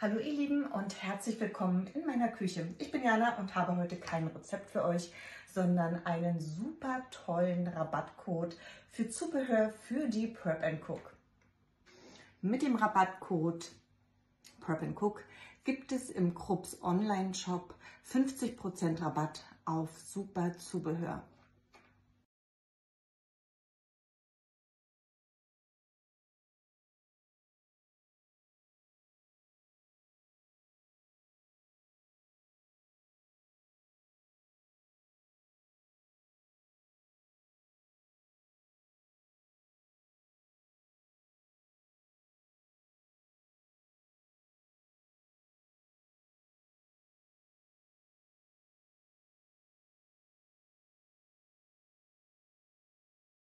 Hallo ihr Lieben und herzlich willkommen in meiner Küche. Ich bin Jana und habe heute kein Rezept für euch, sondern einen super tollen Rabattcode für Zubehör für die Prep&Cook. Mit dem Rabattcode Prep&Cook gibt es im Krups Online-Shop 50% Rabatt auf super Zubehör.